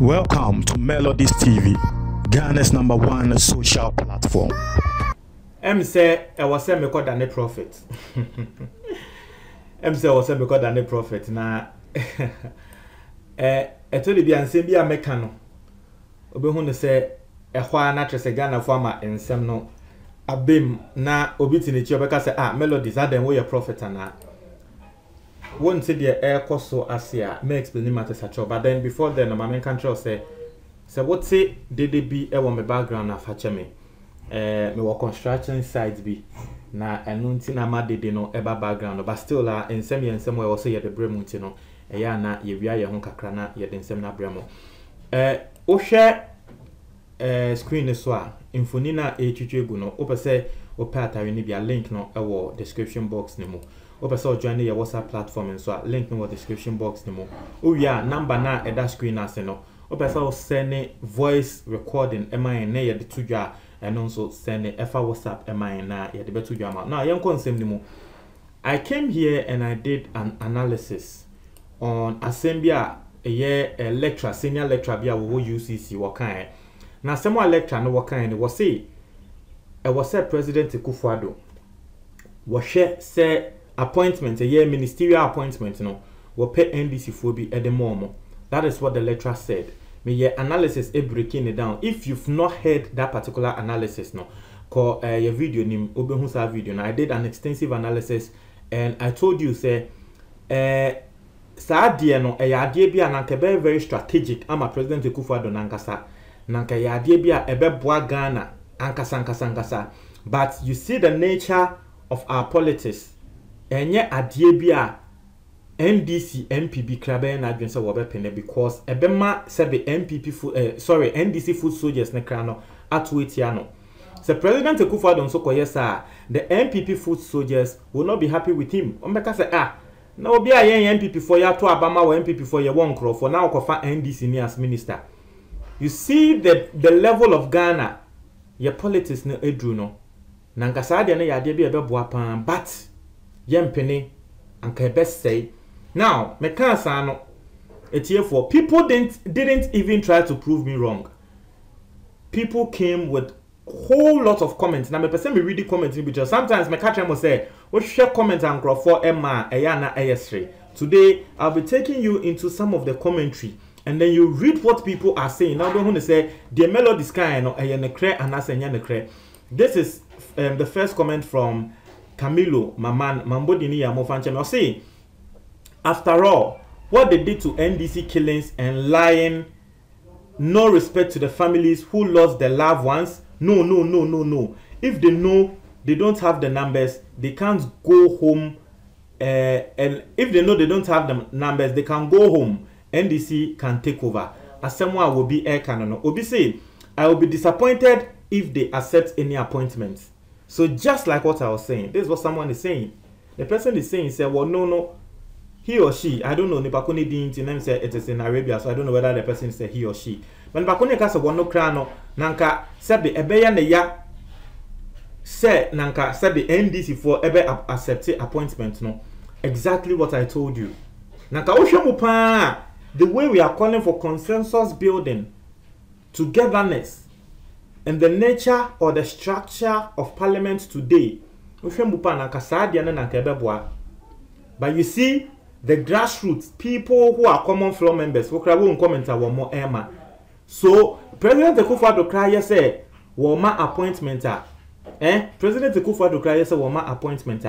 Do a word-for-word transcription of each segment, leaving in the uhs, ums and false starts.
Welcome to Melodies T V, Ghana's number one social platform. I'm say I was saying because I'm a prophet. I'm say I was saying because I'm a prophet. Now, eh, actually, behind saying be a mechanic, obi say eh, why not just Ghana former and some no abim na obi tinichi obeka say ah Melodies are them we a prophet na. One said the air cost so asia may explain matters at all, but then before then my main country say so what say did they be a woman background of Hachemi? Uh, me were construction sites be now and nothing I mad did no ever background, but still are in semi and somewhere also yet the Bremontino a yana yavia your honka crana yet in semina Bremo. Uh, Osha uh, screen is one infonina a chuchuguno, opa say opata unibia link no a war description box no more. Opeso join your WhatsApp platform and so link in the description box no. Oh yeah, number na at that screen as no. Opeso send voice recording M I N A ya the two ja and also send F R WhatsApp M I N A ya the better jama. Now young consent no. I came here and I did an analysis on Assembia a year a lecturer, senior lecturer bia wo U C C what kind. Now someone lecturer no what kind was say I was said President Akufo-Addo was said appointment, a year ministerial appointment, no, will pay N D C phobia at the moment. That is what the lecturer said. Me your analysis is breaking it down. If you've not heard that particular analysis, no, call uh, your video name Obehunsa video. Now, I did an extensive analysis and I told you, say, eh, Sadia no, a yadebia nanka very, very strategic. I'm a President Akufo-Addo Nankasa, Nanka yadebia ebe boa Ghana, Ankasa, Ankasa, Ankasa. But you see the nature of our politics. Enye adiebia N D C M P B krabe na adwense wobe pene because ebema sebe M P P food eh, sorry N D C food soldiers ne krano atwetia no. So President Akufo-Addo so koyesa the M P P food soldiers will not be happy with him. Ombeka say ah na obi ayen M P P for ya to abama wo M P P for ye won kro for na okofa N D C ni as minister. You see the the level of Ghana your politics ne edru no. Na nkasa de na ya de bi ebeboa pan but Yempini and can best say now me cansano it's here for people didn't didn't even try to prove me wrong. People came with whole lot of comments. Now me person me read the comments because sometimes me catch them will say what share comments and grow for Emma Ayana A S three. Today I'll be taking you into some of the commentary and then you read what people are saying. Now don't want to say the Melodies kind or Ayanakre and Asanyanakre. This is um, the first comment from Camilo, my man, Mambodini, and Mofanchino say, after all, what they did to N D C killings and lying, no respect to the families who lost their loved ones. No, no, no, no, no. If they know they don't have the numbers, they can't go home. Uh, and if they know they don't have the numbers, they can go home. N D C can take over. As someone will be air cannon. Obi say, I will be disappointed if they accept any appointments. So just like what I was saying, this is what someone is saying. The person is saying, say, well, no, no, he or she, I don't know, Nipakuni didn't say it is in Arabia, so I don't know whether the person said he or she. But Nipakuni kasa wano krano, nanka, sebi, ebeya ne ya, se, nanka, sebi, N D C for ebe accept appointment, no. Exactly what I told you. Nanka, ushamupa, the way we are calling for consensus building, togetherness, and the nature or the structure of parliament today. But you see, the grassroots people who are common floor members, so President Akufo-Addo Kraya said, Woma appointment. Eh? President Akufo-Addo Kraya said, Woma appointment.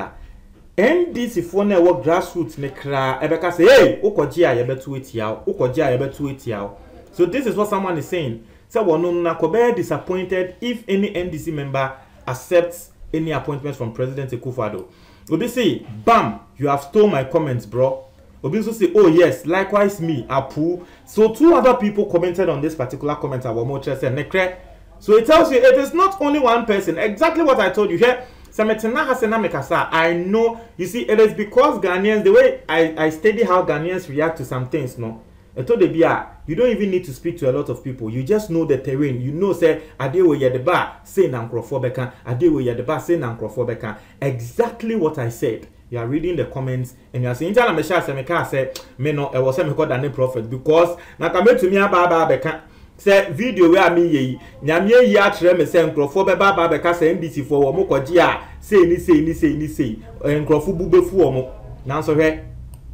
N D C phone work grassroots ne kra ebeka say, hey, ukojia yebetu iti yao, ukojia yebetu iti yao. So this is what someone is saying. So Wanuna Kobe disappointed if any N D C member accepts any appointments from President Akufo-Addo. Obi say, bam, you have stole my comments, bro. Obi so say, oh yes, likewise me, Apu. So two other people commented on this particular comment at Womo Chelsen Nekre. So it tells you it is not only one person. Exactly what I told you here. I know. You see, it is because Ghanaians, the way I, I study how Ghanaians react to some things, no. I told the B R, you don't even need to speak to a lot of people. You just know the terrain. You know, say, Adewo Yadeba, say Nankrophobica, Adewo Yadeba, say Nankrophobica. Exactly what I said. you are reading the comments and you are saying Jana Mesha Semeka said me no e was say me call that prophet because na ka metumi aba aba beka say video we am yeyi nyame yeyi a kire me say nkrofo be ba aba beka say N D C for wo mo kwoje a say ni say ni say ni say nkrofo bubefu wo mo nanso hwe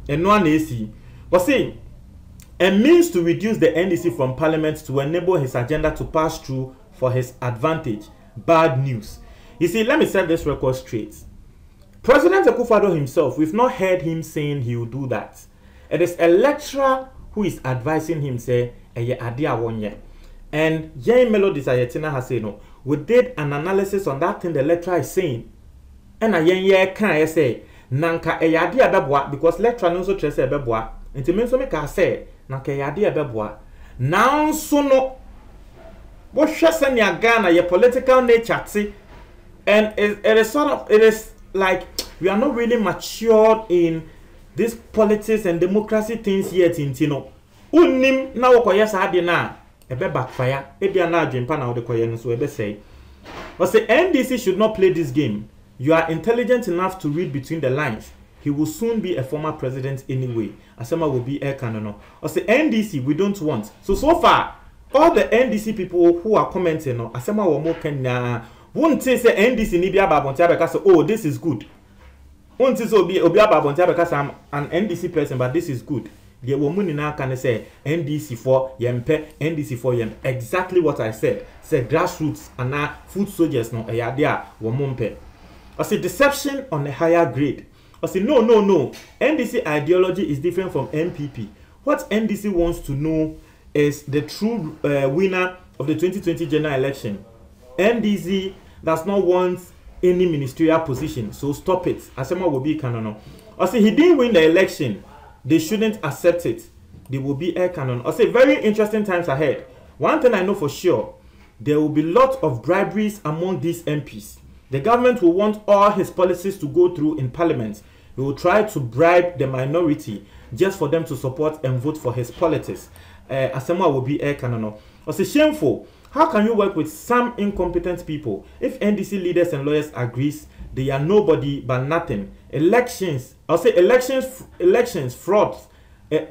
eno na esi but say a means to reduce the N D C from parliament to enable his agenda to pass through for his advantage. Bad news. You see, let me set this record straight. President Akufo-Addo himself, we've not heard him saying he will do that. It is a lecturer who is advising him, say, "Eye adia wonye." And Yay Melodies Ayetina has said, no, we did an analysis on that thing the lecturer is saying. And a yen ye can say, Nanka eyadi abeboa, because lecturer no so trese abeboa. And to me so make I say, Nanka eyadi abeboa. Now so no. What shasani agana your political nature, see? And it, it is sort of it is like we are not really matured in this politics and democracy things yet in Tino. Unim na woko yes adina ebe backfire ebi ana adwempa na wo de koye no so ebe say. But say N D C should not play this game. You are intelligent enough to read between the lines. He will soon be a former president anyway. Asema will be air canono. Or say N D C we don't want. So so far all the N D C people who are commenting on Asema wo mo Kenya won't say N D C nibia babontia because oh this is good. Won't say obi obia babontia because I'm an N D C person but this is good. The woman now can say N D C for yempe N D C for yem. Exactly what I said. Say grassroots and now food soldiers no eyadia womompe. I say deception on a higher grade. I say no no no. N D C ideology is different from N P P. What N D C wants to know is the true uh, winner of the twenty twenty general election. N D C does not want any ministerial position, so stop it. Asema will be canon. Or say he didn't win the election, they shouldn't accept it. They will be air canon. Or say very interesting times ahead. One thing I know for sure, there will be lots of briberies among these M Ps. The government will want all his policies to go through in parliament. He will try to bribe the minority just for them to support and vote for his politics. Uh, Asema will be air canon. Or say shameful. How can you work with some incompetent people? If N D C leaders and lawyers agrees, they are nobody but nothing. Elections, I'll say elections, elections, frauds,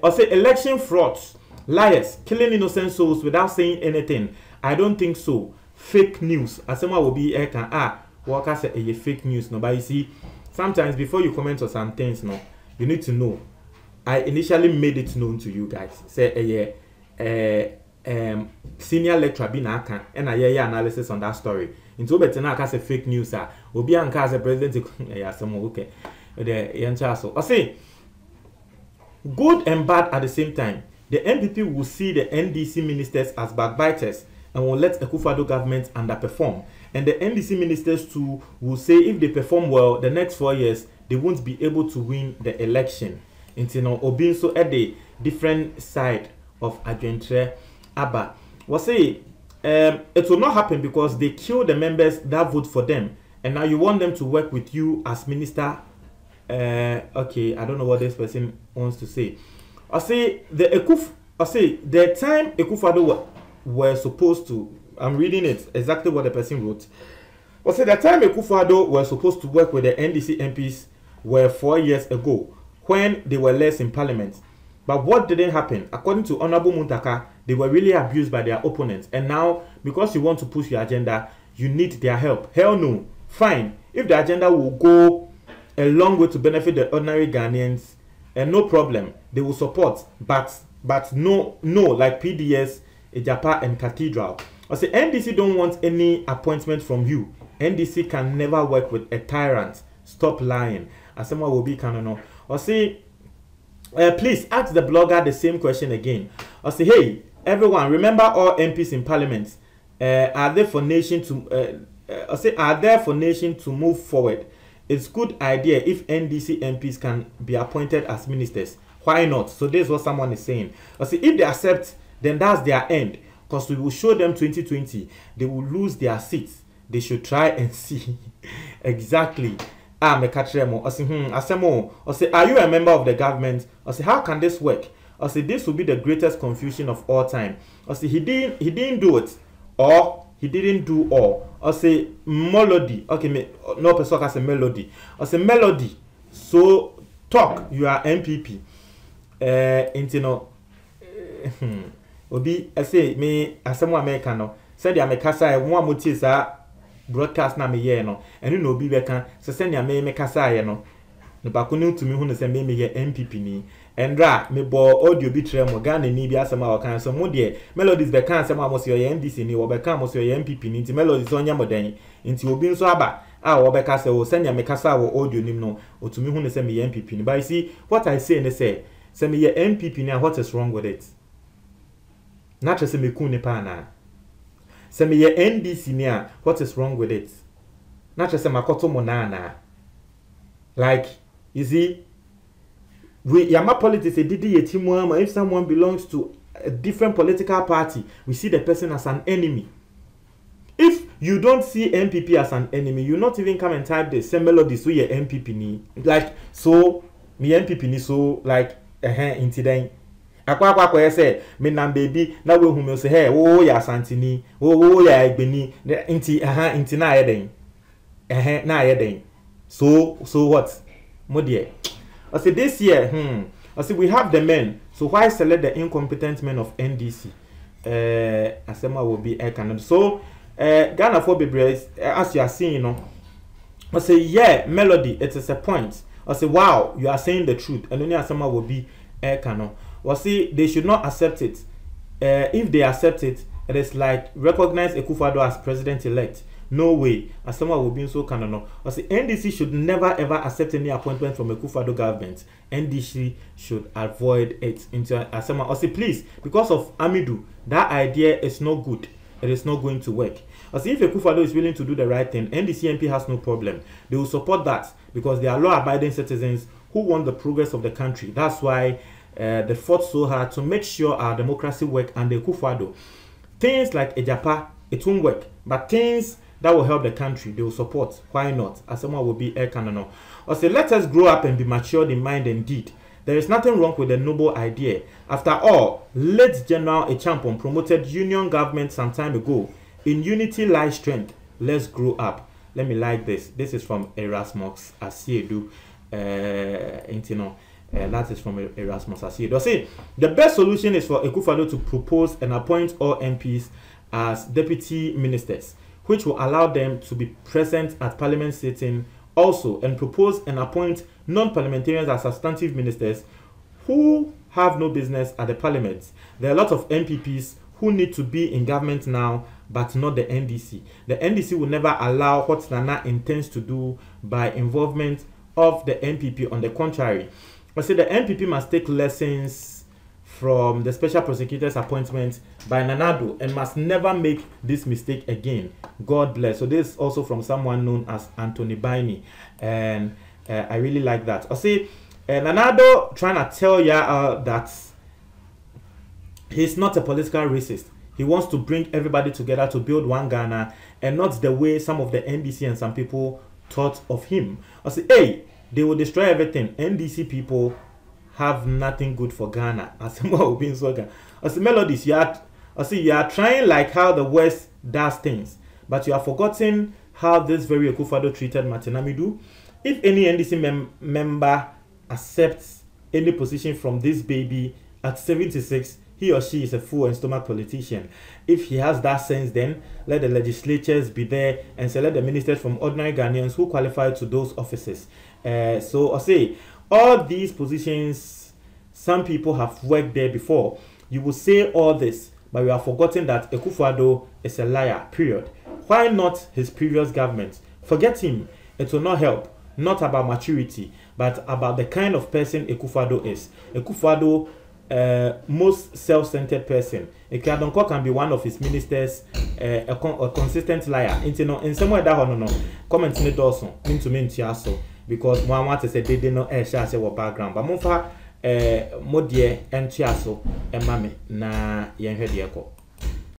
I'll say election frauds, liars, killing innocent souls without saying anything. I don't think so. Fake news. Asema will be can ah, workers say fake news. No, but you see, sometimes before you comment on some things, no, you need to know. I initially made it known to you guys. Say a Um, senior lecturer bin akan and I hear analysis on that story. Into better now, cause a fake news. Ah, Obi and cause a president. Yeah, someone okay. The answer so. I say, good and bad at the same time. The N P P will see the N D C ministers as backbiters and will let Akufo-Addo government underperform. And the N D C ministers too will say if they perform well, the next four years they won't be able to win the election. Into now, Obi so at the different side of Adventure. Abba was saying um, it will not happen because they kill the members that vote for them, and now you want them to work with you as minister. Uh, okay, I don't know what this person wants to say. I say the Akuf, I say the time Akufo-Addo were, were supposed to. I'm reading it exactly what the person wrote. I say the time Akufo-Addo were supposed to work with the N D C M Ps were four years ago when they were less in parliament. But what didn't happen? According to Honorable Muntaka, they were really abused by their opponents. And now, because you want to push your agenda, you need their help. Hell no. Fine. If the agenda will go a long way to benefit the ordinary Ghanaians, and no problem, they will support. But but no, no, like P D S, Ejapa, and Cathedral. I say N D C don't want any appointment from you. N D C can never work with a tyrant. Stop lying. Asema will be canon. I say, Uh, please ask the blogger the same question again. I say, hey, everyone, remember all M Ps in Parliament. Uh, are there for nation to? Uh, uh, I say, are there for nation to move forward? It's good idea if N D C M Ps can be appointed as ministers. Why not? So this is what someone is saying. I say, if they accept, then that's their end. Cause we will show them twenty twenty. They will lose their seats. They should try and see. Exactly. Ah, me katremo. I say, hmm, I say more. I say, are you a member of the government? I say, how can this work? I say, this will be the greatest confusion of all time. I say, he didn't, he didn't do it, or he didn't do all. I say, melody. Okay, me no person can say melody. I say, melody. So talk, you are M P P. Uh, intino. Obi, I say me asemwa me kano. Said ya me kasa e mwa muti sa broadcast na me ye no. Enu no obi be kan. So said ya me me kasa ye no. No bakunu to me hu no say me me ye M P P ni. Endra me bo audio bi tremo Ghana ni bi asema wa kan so mo de Melodies be kan asema mo se ye N D C ni wo be kan mo se ye M P P ni. Nti Melodies onya modern. Nti obi nso aba. Ah, wo be kasa wo sanya me kasa wo audio nim no. Otumi hu no say me ye M P P ni. But you see what I say ne say say me ye M P P ni and what is wrong with it? Not just me kun nipa na. Say me ye N D C ni and what is wrong with it? Not just makoto mo na na. Like you see we Yama politics a didi yeti muama. If someone belongs to a different political party, we see the person as an enemy. If you don't see M P P as an enemy, you not even come and type the same melody so your M P P ni. Like so me M P P ni so like eh eh incident. Akwa akwa akwa say me na baby na we hu me say hey wo ya santini wo wo ya egbeni inti eh inti na aye den eh na aye den. So so what mo dey. I say this year, hmm, I say we have the men, so why select the incompetent men of N D C? Uh, Asema will be air cannon. So, uh, Ghana for Bibres, as you are seeing, you know, I say, yeah, Melody, it is a point. I say, wow, you are saying the truth. And only Asema will be air cannon. I say, they should not accept it. Uh, if they accept it, it is like recognize Akufo-Addo as president elect. No way. Asema will be so canon. I say N D C should never ever accept any appointment from a Akufo-Addo government. N D C should avoid it. Into Asema. I say please, because of Amidu, that idea is not good. It is not going to work. I say if a Akufo-Addo is willing to do the right thing, N D C M P has no problem. They will support that because they are law-abiding citizens who want the progress of the country. That's why uh, they fought so hard to make sure our democracy work and the Akufo-Addo. Things like Ejapa, it won't work. But things that will help the country, they will support. Why not? Asema will be air cannon. Or say, let us grow up and be matured in mind and deed. There is nothing wrong with the noble idea. After all, late General Echampon promoted union government some time ago. In unity lies strength. Let's grow up. Let me like this. This is from Erasmus Asiedu. Uh, uh, that is from Erasmus Asiedu. I say, the best solution is for Akufo-Addo to propose and appoint all M Ps as deputy ministers, which will allow them to be present at parliament sitting also, and propose and appoint non-parliamentarians as substantive ministers who have no business at the parliament. There are a lot of M P Ps who need to be in government now, but not the N D C. The N D C will never allow what Nana intends to do by involvement of the M P P. On the contrary, I say the M P P must take lessons from the special prosecutor's appointment by Nanado and must never make this mistake again. God bless. So this is also from someone known as Anthony Baini, and uh, I really like that. I see uh, Nanado trying to tell ya uh, that he's not a political racist. He wants to bring everybody together to build one Ghana, and not the way some of the N D C and some people thought of him. I say, hey, they will destroy everything. N D C people have nothing good for Ghana. I see Melodies, you are, I see you are trying like how the West does things, but you have forgotten how this very Akufo-Addo treated Martin Amidu. If any N D C mem member accepts any position from this baby at seventy-six, he or she is a fool and stomach politician. If he has that sense, then let the legislatures be there and select the ministers from ordinary Ghanaians who qualify to those offices. Uh, so I say, all these positions, some people have worked there before. You will say all this, but you have forgotten that Akufo-Addo is a liar, period. Why not his previous government? Forget him. It will not help. Not about maturity, but about the kind of person Akufo-Addo is. Akufo-Addo, uh, most self-centered person. Akufo-Addo can be one of his ministers, uh, a, con a consistent liar. In some way, no, no. Comment in the door, into me, into yaso. Because one wants to say they didn't know a shadow background, but Mofa, a modier and Chiasso, and Mammy, na young head echo.